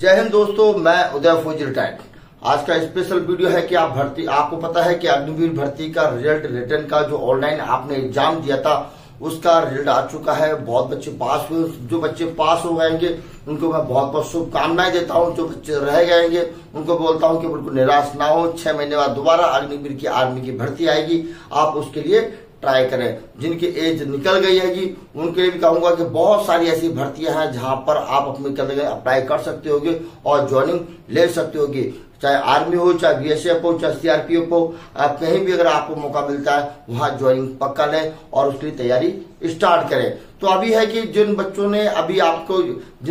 जय हिंद दोस्तों, मैं उदय फौजी रिटायर्ड। आज का स्पेशल वीडियो है कि आपको पता है कि अग्निवीर भर्ती का रिजल्ट रिटर्न का जो ऑनलाइन आपने एग्जाम दिया था उसका रिजल्ट आ चुका है। बहुत बच्चे पास हुए, जो बच्चे पास हो गएंगे उनको मैं बहुत बहुत शुभकामनाएं देता हूं। जो बच्चे रह गएंगे उनको बोलता हूं कि बिल्कुल निराश ना हो। 6 महीने बाद दोबारा अग्निवीर की आर्मी की भर्ती आएगी, आप उसके लिए ट्राई करें। जिनकी एज निकल गई है उनके लिए भी कहूंगा कि बहुत सारी ऐसी भर्तियां हैं जहां पर आप अपनी अप्लाई कर सकते होगे और ज्वाइनिंग ले सकते होगे। चाहे आर्मी हो, चाहे BSF हो, चाहे CRPF हो, कहीं भी अगर आपको मौका मिलता है वहां ज्वाइनिंग पक्का लें और उसकी तैयारी स्टार्ट करें। तो अभी है कि जिन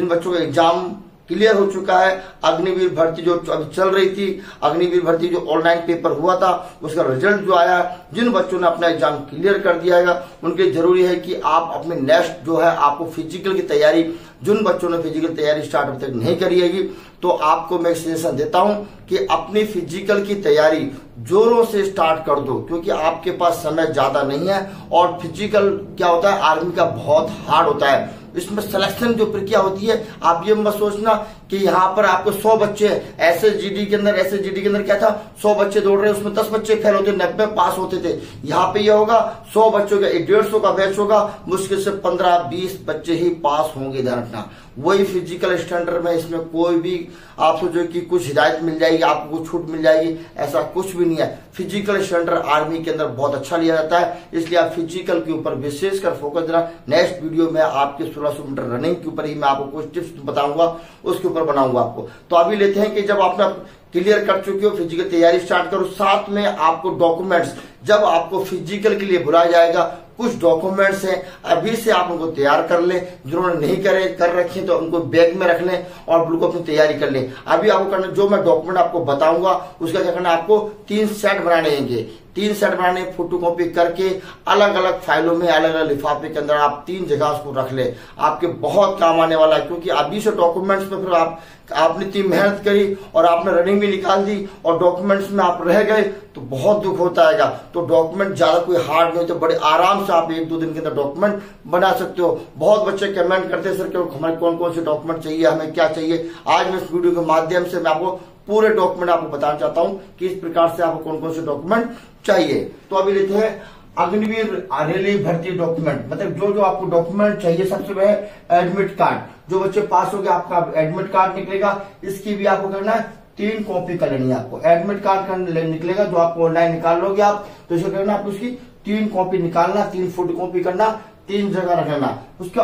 बच्चों का एग्जाम क्लियर हो चुका है, अग्निवीर भर्ती जो अभी चल रही थी, अग्निवीर भर्ती जो ऑनलाइन पेपर हुआ था उसका रिजल्ट जो आया, जिन बच्चों ने अपना एग्जाम क्लियर कर दिया है उनके लिए जरूरी है कि आप अपने नेक्स्ट जो है आपको फिजिकल की तैयारी, जिन बच्चों ने फिजिकल तैयारी स्टार्ट अब तक नहीं करी है तो आपको मैं सजेशन देता हूं कि अपनी फिजिकल की तैयारी जोरों से स्टार्ट कर दो, क्योंकि आपके पास समय ज्यादा नहीं है। और फिजिकल क्या होता है, आर्मी का बहुत हार्ड होता है। इसमें सिलेक्शन जो प्रक्रिया होती है, आप ये मत सोचना कि यहाँ पर आपको 100 बच्चे एसएसजी डी के अंदर क्या था, 100 बच्चे दौड़ रहे, उसमें 10 बच्चे फेल होते, 90 पास होते थे। यहाँ पे ये होगा 100 बच्चों का 150 का बैच होगा, मुश्किल से 15-20 बच्चे ही पास होंगे। ध्यान रखना, वही फिजिकल स्टैंडर्ड में इसमें कोई भी आप सोचो कि कुछ हिदायत मिल जाएगी, आपको कुछ छूट मिल जाएगी, ऐसा कुछ भी नहीं है। फिजिकल स्टैंडर्ड आर्मी के अंदर बहुत अच्छा लिया जाता है, इसलिए आप फिजिकल के ऊपर विशेषकर फोकस देना। नेक्स्ट वीडियो में आपके 1600 मीटर रनिंग के ऊपर ही मैं आपको कुछ टिप्स बताऊंगा, उसके ऊपर बनाऊंगा आपको। तो अभी लेते हैं कि जब आपने क्लियर कर चुके हो, फिजिकल तैयारी स्टार्ट करो। साथ में आपको डॉक्यूमेंट्स, जब आपको फिजिकल के लिए बुलाया जाएगा कुछ डॉक्यूमेंट्स हैं, अभी से आप उनको तैयार कर लें। जिन्होंने नहीं कर रखे तो उनको बैग में रख लें और बिल्कुल अपनी तैयारी कर लें। अभी आपको करना, जो मैं डॉक्यूमेंट आपको बताऊंगा उसका क्या करना, आपको 3 सेट बनाने होंगे। 3 सेट बनाने, फोटो कॉपी करके अलग अलग फाइलों में, अलग अलग लिफाफे के अंदर आप 3 जगह उसको रख ले, आपके बहुत काम आने वाला है। क्योंकि अभी से डॉक्यूमेंट्स में फिर आपने इतनी मेहनत करी और आपने रनिंग भी निकाल दी और डॉक्यूमेंट्स में आप रह गए तो बहुत दुख होता है। तो डॉक्यूमेंट ज्यादा कोई हार्ड नहीं होते, बड़े आराम से आप 1-2 दिन के अंदर डॉक्यूमेंट बना सकते हो। बहुत बच्चे कमेंट करते हैं सर कि हमारे कौन कौन से डॉक्यूमेंट चाहिए, हमें क्या चाहिए। आज मैं इस वीडियो के माध्यम से मैं आपको पूरे डॉक्यूमेंट आपको बताना चाहता हूं कि इस प्रकार से आपको कौन कौन से डॉक्यूमेंट चाहिए। तो अभी लेते हैं अग्निवीर रेलवे भर्ती डॉक्यूमेंट, मतलब जो आपको डॉक्यूमेंट चाहिए। सबसे पहले एडमिट कार्ड, जो बच्चे पास हो गए आपका एडमिट कार्ड निकलेगा, इसकी भी आपको करना है 3 कॉपी कर लेनी है। आपको एडमिट कार्ड निकलेगा जो आपको ऑनलाइन निकाल लोगे आप, तो इसको करना आपको उसकी 3 कॉपी निकालना, 3 फोटोकॉपी करना, 3 जगह रखना। उसका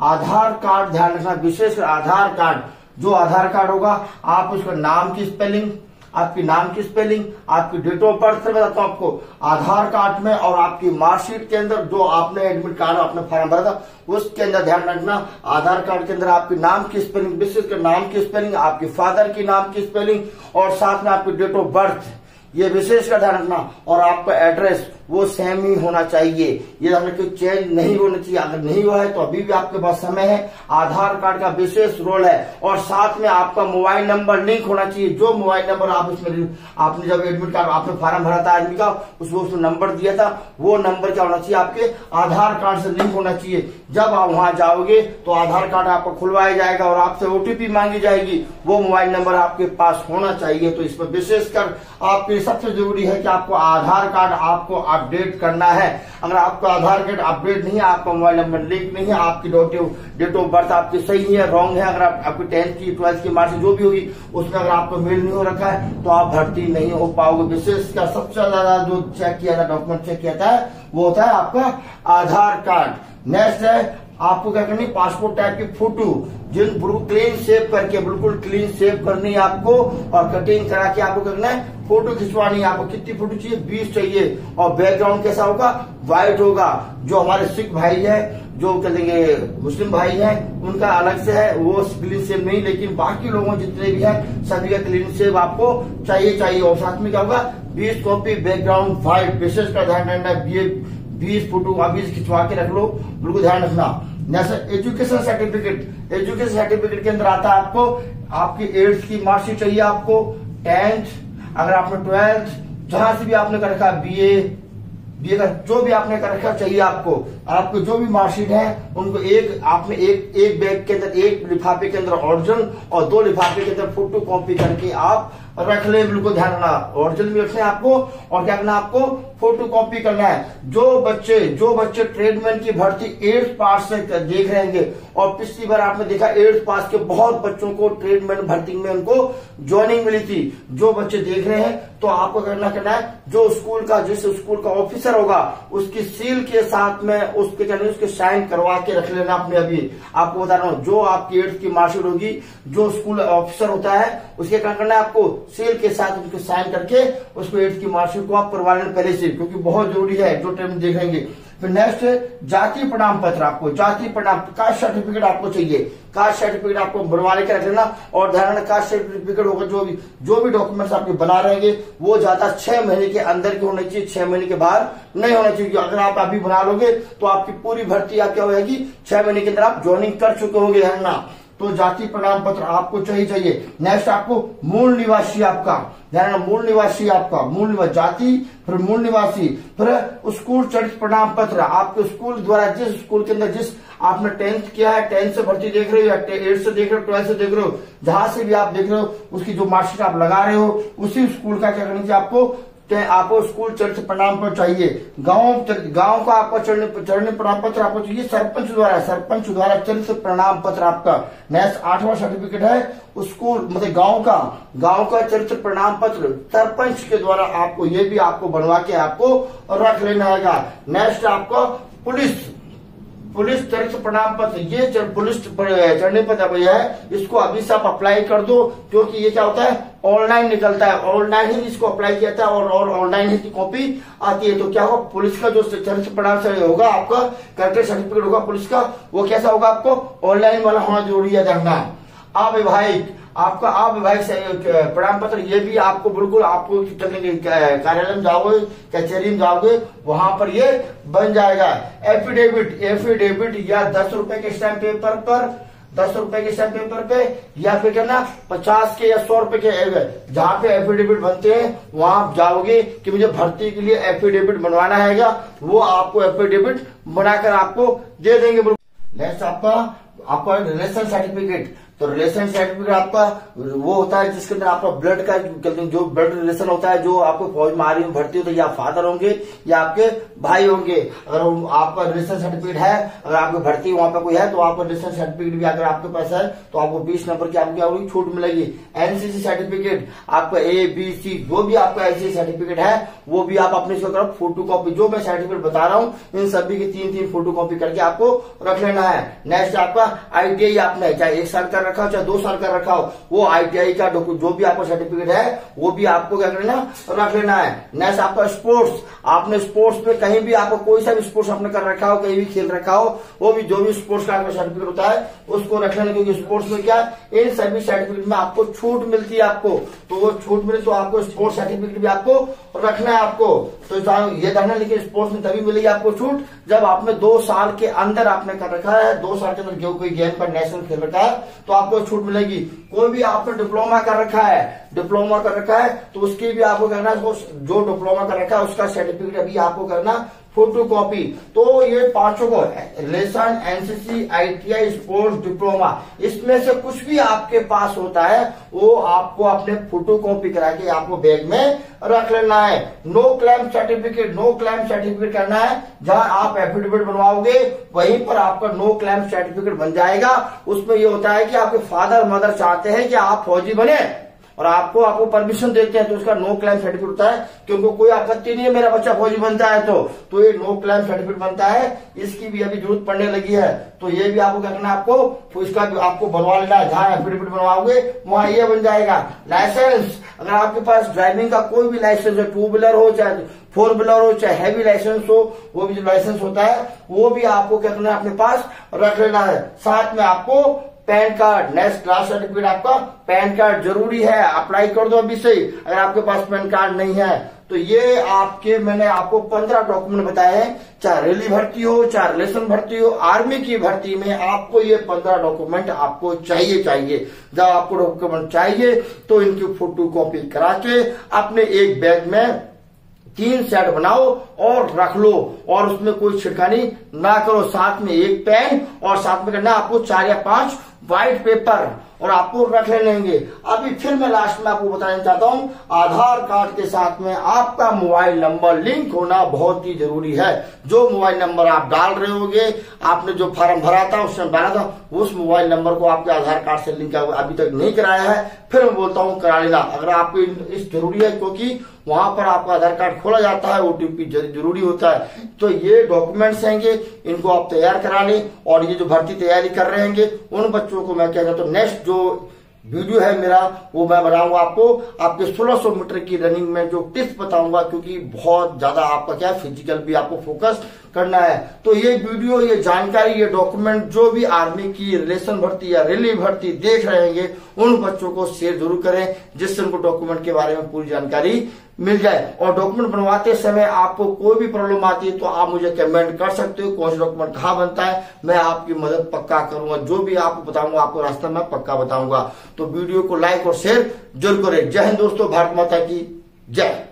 आधार कार्ड ध्यान रखना, विशेष आधार कार्ड, जो आधार कार्ड होगा आप उसका नाम की स्पेलिंग, आपकी नाम की स्पेलिंग, आपकी डेट ऑफ बर्थ, बताता हूँ आपको आधार कार्ड में, और आपकी मार्कशीट के अंदर जो आपने एडमिट कार्ड आपने फॉर्म भरा था उसके अंदर ध्यान रखना। आधार कार्ड के अंदर आपके नाम की स्पेलिंग, विशेषकर नाम की स्पेलिंग, आपके फादर की नाम की स्पेलिंग, और साथ में आपकी डेट ऑफ बर्थ, ये विशेष का ध्यान रखना। और आपका एड्रेस वो सेम ही होना चाहिए, ये ध्यान रखिए, चेंज नहीं होना चाहिए। अगर नहीं हुआ है तो अभी भी आपके पास समय है, आधार कार्ड का विशेष रोल है। और साथ में आपका मोबाइल नंबर लिंक होना चाहिए, जो मोबाइल नंबर आप इसमें आपने जब एडमिट कार्ड आपने फॉर्म भरा था आदमी का उसमें नंबर दिया था, वो नंबर क्या होना चाहिए, आपके आधार कार्ड से लिंक होना चाहिए। जब आप वहां जाओगे तो आधार कार्ड आपको खुलवाया जाएगा और आपसे OTP मांगी जाएगी, वो मोबाइल नंबर आपके पास होना चाहिए। तो इसमें विशेषकर आपके सबसे जरूरी है कि आपको आधार कार्ड आपको अपडेट करना है। अगर आपका आधार कार्ड अपडेट नहीं है, आपका मोबाइल नंबर लिंक नहीं है, आपकी डेट ऑफ बर्थ आपकी सही है रॉन्ग है, अगर आपकी 10th की 12th की मार्कशीट जो भी होगी उसमें अगर आपको मेल नहीं हो रखा है तो आप भर्ती नहीं हो पाओगे। विशेषकर सबसे ज्यादा जो चेक किया जाता है, डॉक्यूमेंट चेक किया जाता है, वो होता है आपका आधार कार्ड। नेक्स्ट है आपको क्या करनी, पासपोर्ट टाइप की फोटो, जिन बिल्कुल क्लीन शेव करके, बिल्कुल क्लीन शेव करनी है आपको और कटिंग करा के आपको करना है, फोटो खिंचवानी है। आपको कितनी फोटो चाहिए, 20 चाहिए। और बैकग्राउंड कैसा होगा, व्हाइट होगा। जो हमारे सिख भाई है, जो कहेंगे मुस्लिम भाई हैं, उनका अलग से है, वो क्लीन शेव नहीं, लेकिन बाकी लोगों जितने भी हैं सभी का क्लीन शेव आपको चाहिए। और साथ में क्या होगा, 20 कॉपी बैकग्राउंड व्हाइट, विशेष का ध्यान रखना है, 20 फोटो आप खिंचवा के रख लो, बिल्कुल ध्यान रखना। एजुकेशन सर्टिफिकेट, एजुकेशन सर्टिफिकेट के अंदर आता है आपको आपकी 8th की मार्कशीट चाहिए, आपको 10th, अगर आपने 12th जहां से भी आपने कर रखा है, BA ये जो भी आपने कर रखा चाहिए आपको, आपको जो भी मार्कशीट है उनको एक आपने एक बैग के अंदर, एक लिफाफे के अंदर ओरिजिनल और दो लिफाफे के अंदर फोटो कॉपी करके आप रख ले। बिल्कुल ध्यान रखना, ओरिजिनल भी रखना है आपको और क्या करना आपको फोटो कॉपी करना है। जो बच्चे ट्रेडमैन की भर्ती 8th पास से देख रहे हैं और पिछली बार आपने देखा 8th पास के बहुत बच्चों को ट्रेडमैन भर्ती में उनको ज्वाइनिंग मिली थी। जो बच्चे देख रहे हैं तो आपको करना है जो स्कूल का जिस स्कूल का ऑफिसर होगा उसकी सील के साथ में उसके साइन करवा के रख लेना अपने। अभी आपको बता रहा हूँ जो आपकी 8th की मार्कशीट होगी जो स्कूल ऑफिसर होता है उसके क्या करना है आपको सेल के साथ उनके साइन करके उसको 8th की मार्कशीट को आप करवा लेना पहले से, क्योंकि बहुत जरूरी है जो टाइम देखेंगे। फिर नेक्स्ट जाति प्रमाण पत्र, आपको जाति प्रमाण कास्ट सर्टिफिकेट आपको चाहिए। कास्ट सर्टिफिकेट आपको बनवा लेकर रख लेना और ध्यान रखना कास्ट सर्टिफिकेट होगा जो भी डॉक्यूमेंट्स आपके बना रहेंगे वो ज्यादा 6 महीने के अंदर के होने चाहिए, 6 महीने के बाहर नहीं होना चाहिए। अगर आप अभी बना लोगे तो आपकी पूरी भर्ती आप क्या हो जाएगी 6 महीने के अंदर आप ज्वाइनिंग कर चुके होंगे, ध्यान रखना। तो जाति प्रमाण पत्र आपको चाहिए। नेक्स्ट आपको मूल निवासी, आपका मूल निवासी, आपका मूल जाति फिर मूल निवासी, फिर स्कूल चरित्र प्रमाण पत्र आपके स्कूल द्वारा जिस स्कूल के अंदर जिस आपने 10th किया है, 10th से भर्ती देख रहे हो या 8th से देख रहे हो, 12th से देख रहे हो, जहां से भी आप देख रहे हो उसकी जो मार्कशीट आप लगा रहे हो उसी स्कूल का क्या करना चाहिए आपको आपको स्कूल चरित्र प्रमाण पत्र चाहिए। गांव का आपका चरित्र प्रमाण पत्र आपको चाहिए सरपंच द्वारा चरित्र प्रमाण पत्र आपका। नेक्स्ट 8वां सर्टिफिकेट है स्कूल मतलब गांव का चरित्र प्रमाण पत्र सरपंच के द्वारा आपको ये भी आपको बनवा के आपको रख लेना होगा। नेक्स्ट आपको पुलिस चरित्र प्रमाण पत्र, ये पुलिस चढ़ने पत्र भैया है इसको अभी से आप अप्लाई कर दो, क्योंकि ये क्या होता है ऑनलाइन निकलता है, ऑनलाइन ही इसको अप्लाई किया जाता है और ऑनलाइन ही कॉपी आती है। तो क्या होगा पुलिस का जो चरित्र प्रमाण होगा आपका करेक्टर सर्टिफिकेट होगा पुलिस का वो कैसा होगा आपको ऑनलाइन वाला होना जरूरी है, जानना। अवैधानिक आपका अवैधानिक प्रमाण पत्र ये भी आपको बिल्कुल आपको कार्यालय में जाओगे कचहरी में जाओगे वहां पर ये बन जाएगा। एफिडेविट या 10 रुपए के स्टैम्प पेपर पर 10 रुपए के स्टैम्प पेपर पे या फिर क्या ना 50 के या 100 रुपए के जहाँ पे एफिडेविट बनते हैं वहां आप जाओगे कि मुझे भर्ती के लिए एफिडेविट बनवाना है, वो आपको एफिडेविट बनाकर आपको दे देंगे। नेक्स्ट आपका रिलेशन सर्टिफिकेट, तो रिलेशन सर्टिफिकेट आपका वो होता है जिसके अंदर आपका ब्लड का जो ब्लड रिलेशन होता है जो आपको फौज में आर्मी में भर्ती होती है, या फादर होंगे या आपके भाई होंगे। अगर आपका रिलेशन सर्टिफिकेट है, अगर आपकी भर्ती वहां पर कोई है तो आपका रिलेशन सर्टिफिकेट भी अगर आपके पास है तो आपको 20 नंबर की आपको क्या होगी छूट मिलेगी। एनसीसी सर्टिफिकेट आपका ABC जो भी आपका एनसीसी सर्टिफिकेट है वो भी आप अपने फोटो कॉपी जो मैं सर्टिफिकेट बता रहा हूँ इन सभी की 3-3 फोटो कॉपी करके आपको रख लेना है। नेक्स्ट आपका ITI आपने चाहे 1 साल का रखा हो चाहे 2 साल का रखा हो वो ITI का जो भी आपको सर्टिफिकेट है वो भी आपको क्या करना रख लेना है। नेक्स्ट आपका स्पोर्ट्स, आपने स्पोर्ट्स में कहीं भी आपको कोई सा भी स्पोर्ट्स आपने कर रखा हो कहीं भी खेल रखा हो वो भी जो भी स्पोर्ट्स का आपका सर्टिफिकेट होता है उसको रख लेना, क्योंकि स्पोर्ट्स में क्या इन सभी सर्टिफिकेट में आपको छूट मिलती है आपको, तो वो छूट मिले तो आपको स्पोर्ट्स सर्टिफिकेट भी आपको रखना है आपको। तो ये जानना लेकिन स्पोर्ट्स में तभी मिलेगी आपको छूट जब आपने 2 साल के अंदर आपने कर रखा है, 2 साल के अंदर जो कोई गेम पर नेशनल खेल रखा है तो आपको छूट मिलेगी। कोई भी आपने डिप्लोमा कर रखा है तो उसकी भी आपको करना, जो डिप्लोमा कर रखा है उसका सर्टिफिकेट अभी आपको करना फोटो कॉपी। तो ये 5 को relation NCC ITI sports diploma इसमें से कुछ भी आपके पास होता है वो आपको अपने फोटो कॉपी करा के आपको बैग में रख लेना है। नो क्लेम सर्टिफिकेट करना है, जहां आप एफिडेविट बनवाओगे वहीं पर आपका नो क्लेम सर्टिफिकेट बन जाएगा। उसमें ये होता है कि आपके फादर मदर चाहते हैं कि आप फौजी बने और आपको परमिशन देते हैं तो उसका नो क्लेम सर्टिफिकेट होता है, क्योंकि कोई आपत्ति नहीं है मेरा बच्चा फौजी बनता है तो ये नो क्लेम सर्टिफिकेट बनता है, इसकी भी अभी जरूरत पड़ने लगी है। तो ये भी आपको क्या करना आपको इसका भी आपको बनवा लेना है, जहां एफिडेविट बनवाओगे वहां ये बन जाएगा। लाइसेंस, अगर आपके पास ड्राइविंग का कोई भी लाइसेंस है 2 व्हीलर हो चाहे 4 व्हीलर हो चाहे हैवी लाइसेंस हो वो भी जो लाइसेंस होता है वो भी आपको क्या करना है अपने पास रख लेना है, साथ में आपको PAN card. Next class certificate आपका पैन कार्ड जरूरी है, अप्लाई कर दो अभी से अगर आपके पास पैन कार्ड नहीं है तो। ये आपके मैंने आपको 15 डॉक्यूमेंट बताए हैं, चाहे रेली भर्ती हो चाहे रिलेशन भर्ती हो आर्मी की भर्ती में आपको ये 15 डॉक्यूमेंट आपको चाहिए। जब आपको डॉक्यूमेंट चाहिए तो इनकी फोटो कॉपी करा के अपने एक बैग में तीन सेट बनाओ और रख लो और उसमें कोई छिड़कानी ना करो। साथ में एक पेन और साथ में करना आपको 4 या 5 व्हाइट पेपर और आपको रख लेंगे। अभी फिर मैं लास्ट में आपको बताना चाहता हूँ, आधार कार्ड के साथ में आपका मोबाइल नंबर लिंक होना बहुत ही जरूरी है। जो मोबाइल नंबर आप डाल रहे होगे, आपने जो फॉर्म भरा था उसमें डाला था, उस मोबाइल नंबर को आपके आधार कार्ड से लिंक अभी तक नहीं कराया है, फिर मैं बोलता हूँ करा लेना अगर आपको इस जरूरी है, क्योंकि वहां पर आपका आधार कार्ड खोला जाता है, ओटीपी जरूरी होता है। तो ये डॉक्यूमेंट्स हैं, इनको आप तैयार करा लें। और ये जो भर्ती तैयारी कर रहे हैं उन बच्चों को मैं क्या कहता हूँ, नेक्स्ट जो वीडियो है मेरा वो मैं बनाऊंगा, आपको आपके 1600 मीटर की रनिंग में जो टिप्स बताऊंगा, क्योंकि बहुत ज्यादा आपका क्या फिजिकल भी आपको फोकस करना है। तो ये वीडियो, ये जानकारी, ये डॉक्यूमेंट जो भी आर्मी की रिलेशन भर्ती या रेलवे भर्ती देख रहे हैं उन बच्चों को शेयर जरूर करें, जिससे उनको डॉक्यूमेंट के बारे में पूरी जानकारी मिल जाए। और डॉक्यूमेंट बनवाते समय आपको कोई भी प्रॉब्लम आती है तो आप मुझे कमेंट कर सकते हो, कौन सा डॉक्यूमेंट कहाँ बनता है, मैं आपकी मदद पक्का करूंगा। जो भी आपको बताऊंगा, आपको रास्ता मैं पक्का बताऊंगा। तो वीडियो को लाइक और शेयर जरूर करें। जय हिंद दोस्तों, भारत माता की जय।